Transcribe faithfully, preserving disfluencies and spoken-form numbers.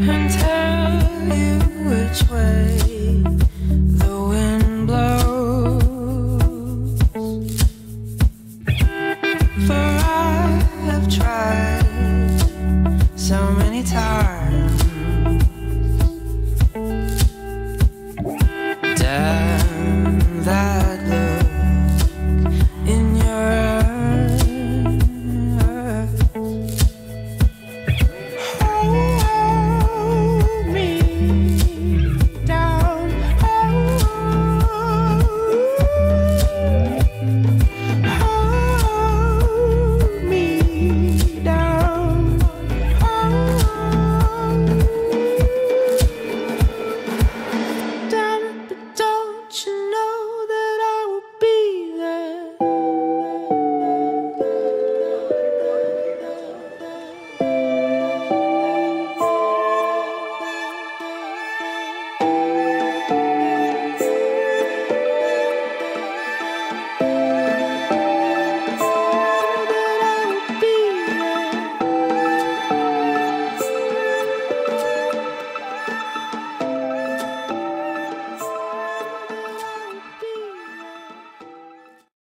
and tell you which way the wind blows. For I have tried so many times